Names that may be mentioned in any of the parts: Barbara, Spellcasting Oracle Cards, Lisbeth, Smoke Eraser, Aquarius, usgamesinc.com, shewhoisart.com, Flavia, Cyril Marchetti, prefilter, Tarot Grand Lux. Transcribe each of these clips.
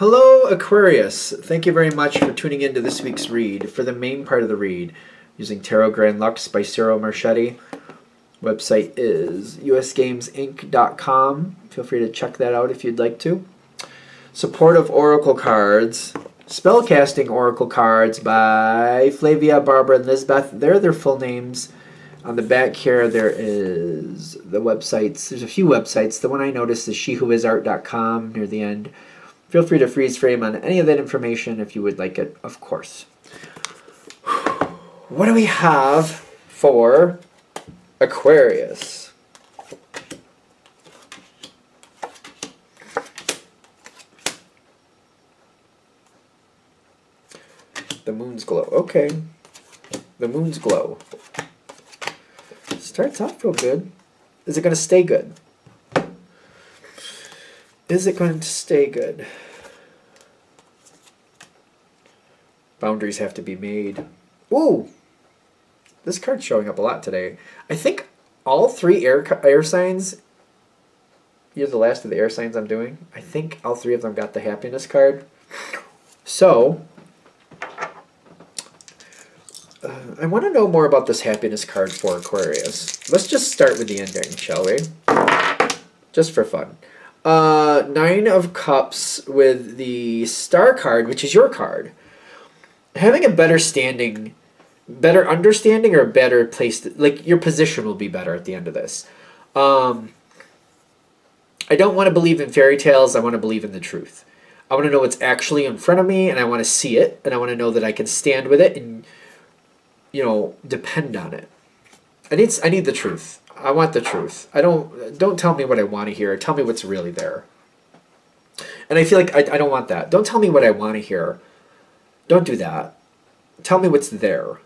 Hello, Aquarius. Thank you very much for tuning into this week's read. For the main part of the read, using Tarot Grand Lux by Cyril Marchetti. Website is usgamesinc.com. Feel free to check that out if you'd like to. Supportive Oracle Cards. Spellcasting Oracle Cards by Flavia, Barbara, and Lisbeth. They're their full names. On the back here, there is the websites. There's a few websites. The one I noticed is shewhoisart.com near the end. Feel free to freeze frame on any of that information if you would like it, of course. What do we have for Aquarius? The moon's glow. Okay. The moon's glow. Starts off real good. Is it going to stay good? Is it going to stay good? Boundaries have to be made. Ooh! This card's showing up a lot today. I think all three air signs, you're the last of the air signs I'm doing. I think all three of them got the happiness card. So, I want to know more about this happiness card for Aquarius. Let's just start with the ending, shall we? Just for fun. Nine of Cups with the Star card, which is your card. Having a better understanding, or a better place to, like, your position will be better at the end of this. I don't want to believe in fairy tales. I want to believe in the truth. I want to know what's actually in front of me, and I want to see it, and I want to know that I can stand with it and, you know, depend on it. I need the truth. I want the truth. Don't tell me what I want to hear. Tell me what's really there. And I feel like I don't want that. Don't tell me what I want to hear. Don't do that. Tell me what's there.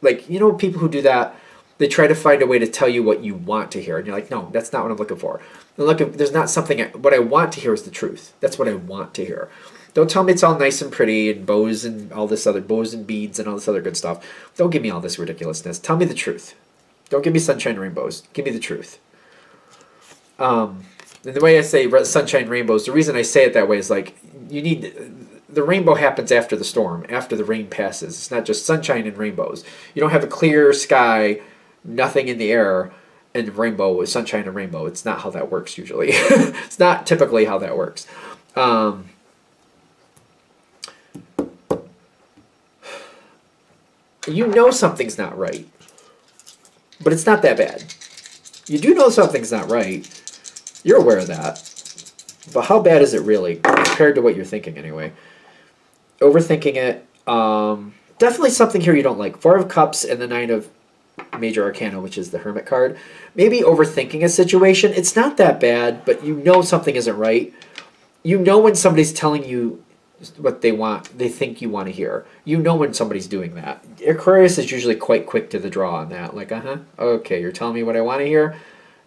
Like, you know, people who do that, they try to find a way to tell you what you want to hear. And you're like, no, that's not what I'm looking for. I'm looking, there's not something, what I want to hear is the truth. That's what I want to hear. Don't tell me it's all nice and pretty and bows and all this other, bows and beads and all this other good stuff. Don't give me all this ridiculousness. Tell me the truth. Don't give me sunshine and rainbows. Give me the truth. And the way I say sunshine and rainbows, the reason I say it that way is, like, you need, the rainbow happens after the storm, after the rain passes. It's not just sunshine and rainbows. You don't have a clear sky, nothing in the air, and rainbow is sunshine and rainbow. It's not how that works usually. It's not typically how that works. You know something's not right. But it's not that bad. You do know something's not right. You're aware of that. But how bad is it really compared to what you're thinking anyway? Overthinking it. Definitely something here you don't like. Four of Cups and the Nine of Major Arcana, which is the Hermit card. Maybe overthinking a situation. It's not that bad, but you know something isn't right. You know when somebody's telling you what they want, they think you want to hear. You know when somebody's doing that. Aquarius is usually quite quick to the draw on that. Like, okay, you're telling me what I want to hear,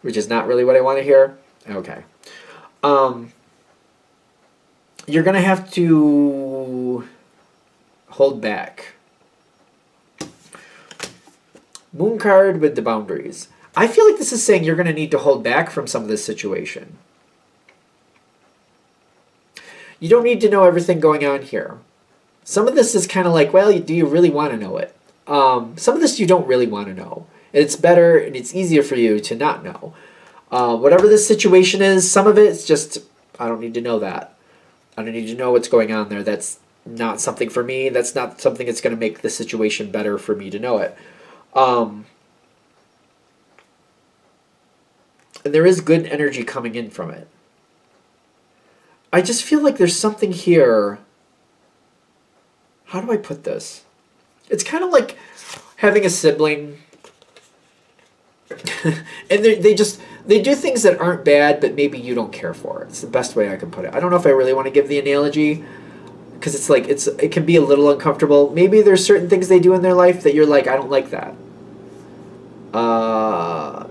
which is not really what I want to hear. Okay. You're going to have to hold back. Moon card with the boundaries. I feel like this is saying you're going to need to hold back from some of this situation. You don't need to know everything going on here. Some of this is kind of like, well, do you really want to know it? Some of this you don't really want to know. It's better and it's easier for you to not know. Whatever this situation is, some of it's just, I don't need to know that. I don't need to know what's going on there. That's not something for me. That's not something that's going to make the situation better for me to know it. And there is good energy coming in from it. I just feel like there's something here. How do I put this? It's kind of like having a sibling. And they do things that aren't bad, but maybe you don't care for it. It's the best way I can put it. I don't know if I really want to give the analogy, because it's like, it can be a little uncomfortable. Maybe there's certain things they do in their life that you're like, I don't like that.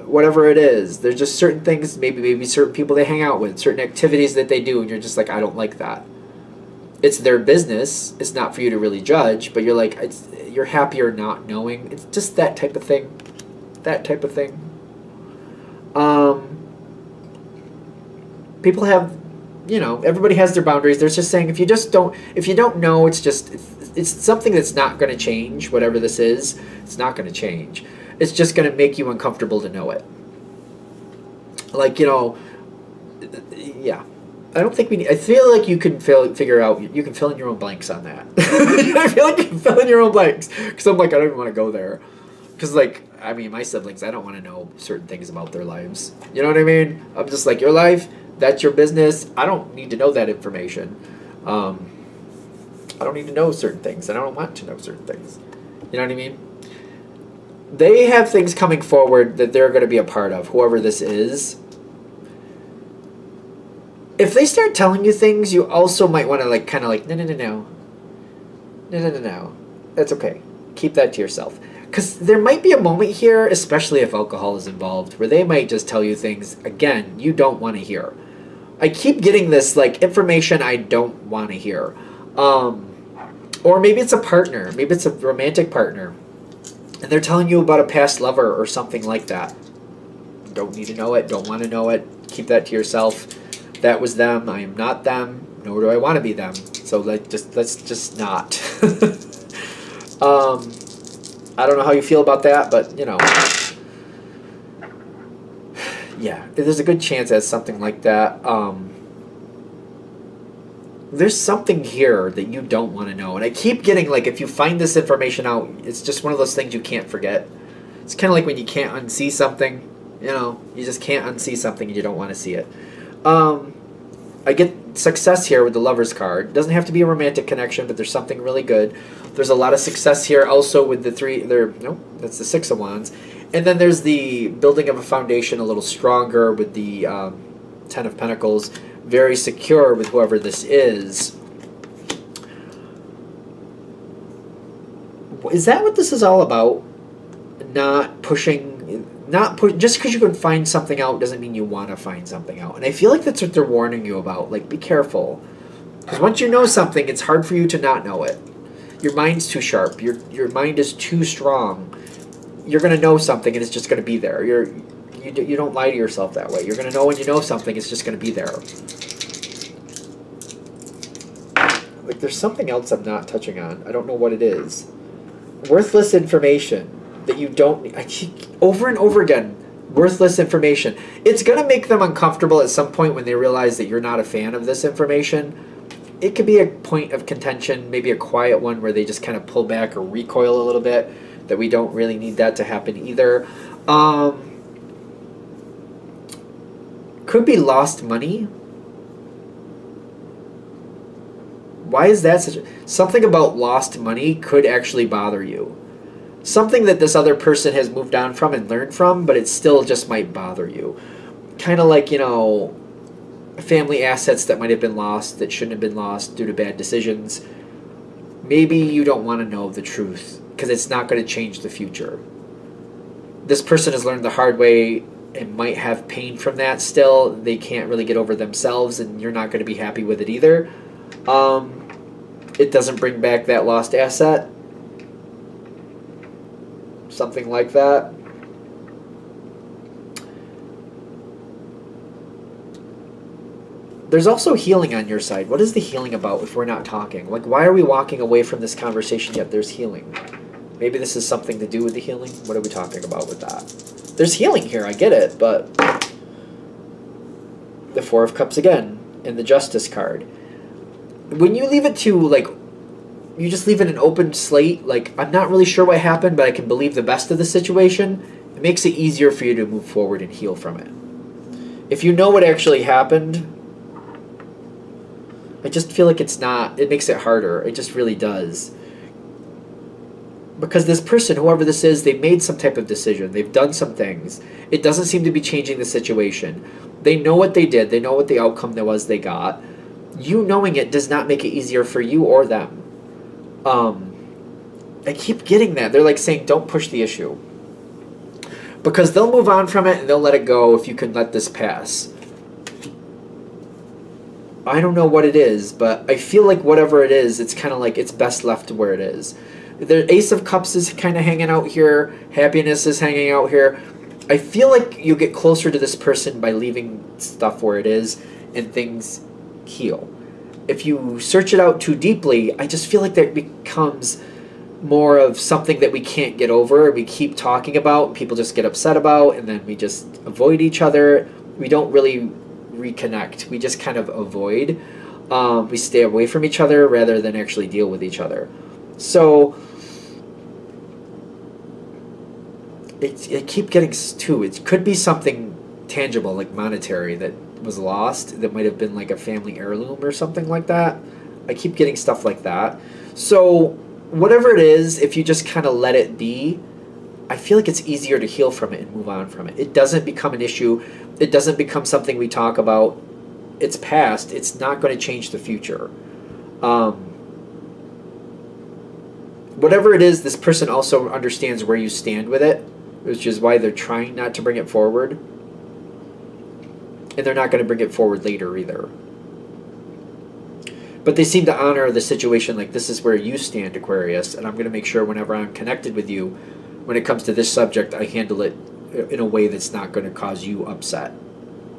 Whatever it is, there's just certain things, maybe certain people they hang out with, certain activities that they do, and you're just like, I don't like that. It's their business. It's not for you to really judge, but you're like, you're happier not knowing. It's just that type of thing. That type of thing. People have you know, everybody has their boundaries. They're just saying if you don't know, it's something that's not going to change. Whatever this is, it's not going to change. It's just going to make you uncomfortable to know it. Like, you know, yeah. I don't think we need, I feel like you can figure out, you can fill in your own blanks on that. I feel like you can fill in your own blanks. Because I'm like, I don't even want to go there. Because, like, I mean, my siblings, I don't want to know certain things about their lives. You know what I mean? I'm just like, your life, that's your business. I don't need to know that information. I don't need to know certain things, and I don't want to know certain things. You know what I mean? They have things coming forward that they're going to be a part of, whoever this is. If they start telling you things, you also might want to, like, kind of like, no. That's okay. Keep that to yourself. Because there might be a moment here, especially if alcohol is involved, where they might just tell you things, again, you don't want to hear. I keep getting this, like, information I don't want to hear. Or maybe it's a partner. Maybe it's a romantic partner. And they're telling you about a past lover or something like that. Don't need to know it. Don't want to know it. Keep that to yourself. That was them. I am not them. Nor do I want to be them. So let's just not. I don't know how you feel about that, but, you know. Yeah, there's a good chance that's something like that. There's something here that you don't want to know. And I keep getting, like, if you find this information out, it's just one of those things you can't forget. It's kind of like when you can't unsee something. You know, you just can't unsee something and you don't want to see it. I get success here with the Lover's card. It doesn't have to be a romantic connection, but there's something really good. There's a lot of success here also with the three. That's the Six of Wands. And then there's the building of a foundation a little stronger with the Ten of Pentacles. Very secure with whoever this is. Is that what this is all about? Not pushing... just because you can find something out doesn't mean you want to find something out. And I feel like that's what they're warning you about. Like, be careful. Because once you know something, it's hard for you to not know it. Your mind's too sharp. Your mind is too strong. You're going to know something and it's just going to be there. You don't lie to yourself that way. You're going to know when you know something, it's just going to be there. Like, there's something else I'm not touching on. I don't know what it is. Worthless information. That you don't... I keep, over and over again, worthless information. It's going to make them uncomfortable at some point when they realize that you're not a fan of this information. It could be a point of contention, maybe a quiet one where they just kind of pull back or recoil a little bit, that we don't really need that to happen either. Could be lost money. Why is that such a... Something about lost money could actually bother you. Something that this other person has moved on from and learned from, but it still just might bother you. Kind of like, you know, family assets that might have been lost, that shouldn't have been lost due to bad decisions. Maybe you don't want to know the truth because it's not going to change the future. This person has learned the hard way and might have pain from that still. They can't really get over themselves, and you're not going to be happy with it either. It doesn't bring back that lost asset. Something like that. There's also healing on your side. What is the healing about if we're not talking? Like, why are we walking away from this conversation yet there's healing? Maybe this is something to do with the healing? What are we talking about with that? There's healing here, I get it, but... The Four of Cups again, and the Justice card. When you leave it to, like... You just leave it an open slate, like, I'm not really sure what happened, but I can believe the best of the situation. It makes it easier for you to move forward and heal from it. If you know what actually happened, I just feel like it's not, it makes it harder. It just really does. Because this person, whoever this is, they've made some type of decision. They've done some things. It doesn't seem to be changing the situation. They know what they did. They know what the outcome there was they got. You knowing it does not make it easier for you or them. I keep getting that. They're like saying, don't push the issue. Because they'll move on from it and they'll let it go if you can let this pass. I don't know what it is, but I feel like whatever it is, it's kind of like it's best left to where it is. The Ace of Cups is kind of hanging out here. Happiness is hanging out here. I feel like you get closer to this person by leaving stuff where it is and things heal. If you search it out too deeply, I just feel like that becomes more of something that we can't get over. We keep talking about, and people just get upset about, and then we just avoid each other. We don't really reconnect. We just kind of avoid. We stay away from each other rather than actually deal with each other. So it keep getting too. It could be something tangible, like monetary, that was lost. That might have been like a family heirloom or something like that. I keep getting stuff like that. So whatever it is, if you just kind of let it be, I feel like it's easier to heal from it and move on from it. It doesn't become an issue. It doesn't become something we talk about. It's past. It's not going to change the future. Whatever it is, this person also understands where you stand with it, which is why they're trying not to bring it forward. And they're not going to bring it forward later either. But they seem to honor the situation, like, this is where you stand, Aquarius, and I'm going to make sure whenever I'm connected with you, when it comes to this subject, I handle it in a way that's not going to cause you upset.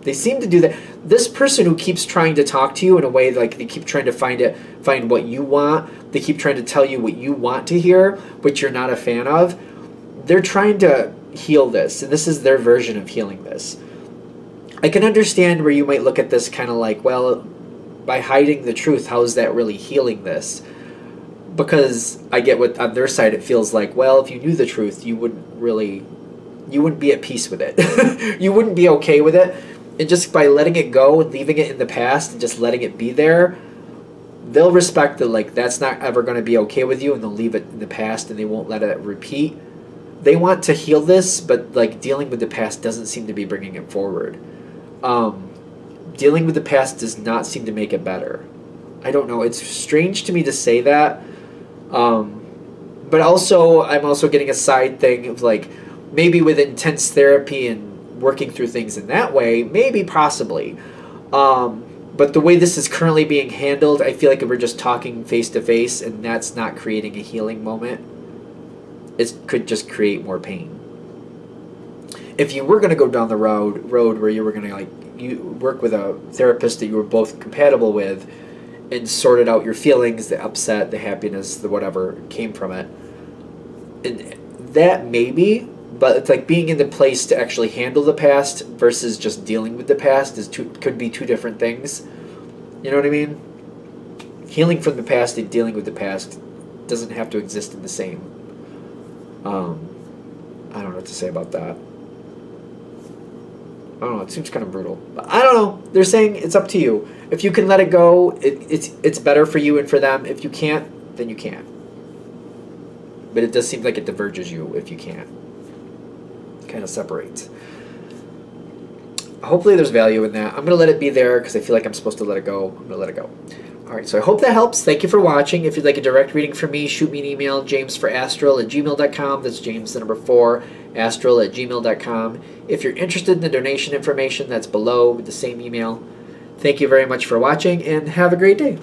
They seem to do that. This person who keeps trying to talk to you in a way, like, they keep trying to find what you want. They keep trying to tell you what you want to hear, what you're not a fan of. They're trying to heal this, and this is their version of healing this. I can understand where you might look at this kind of like, well, by hiding the truth, how is that really healing this? Because I get what on their side it feels like, well, if you knew the truth, you wouldn't be at peace with it. You wouldn't be okay with it. And just by letting it go and leaving it in the past and just letting it be there, they'll respect that, like, that's not ever going to be okay with you, and they'll leave it in the past and they won't let it repeat. They want to heal this, but, like, dealing with the past doesn't seem to be bringing it forward. Dealing with the past does not seem to make it better. I don't know. It's strange to me to say that. But also, I'm also getting a side thing of, like, maybe with intense therapy and working through things in that way, maybe, possibly. But the way this is currently being handled, I feel like we're just talking face to face, and that's not creating a healing moment. It could just create more pain. If you were going to go down the road where you were going to, like, you work with a therapist that you were both compatible with and sorted out your feelings, the upset, the happiness, the whatever came from it, and that maybe. But it's like being in the place to actually handle the past versus just dealing with the past is could be two different things. You know what I mean? Healing from the past and dealing with the past doesn't have to exist in the same. I don't know what to say about that. I don't know. It seems kind of brutal. But I don't know. They're saying it's up to you. If you can let it go, it's better for you and for them. If you can't, then you can't. But it does seem like it diverges you if you can't. Kind of separates. Hopefully there's value in that. I'm going to let it be there because I feel like I'm supposed to let it go. I'm going to let it go. Alright, so I hope that helps. Thank you for watching. If you'd like a direct reading from me, shoot me an email, james4astral@gmail.com. That's James, the number 4, astral@gmail.com. If you're interested in the donation information, that's below with the same email. Thank you very much for watching, and have a great day.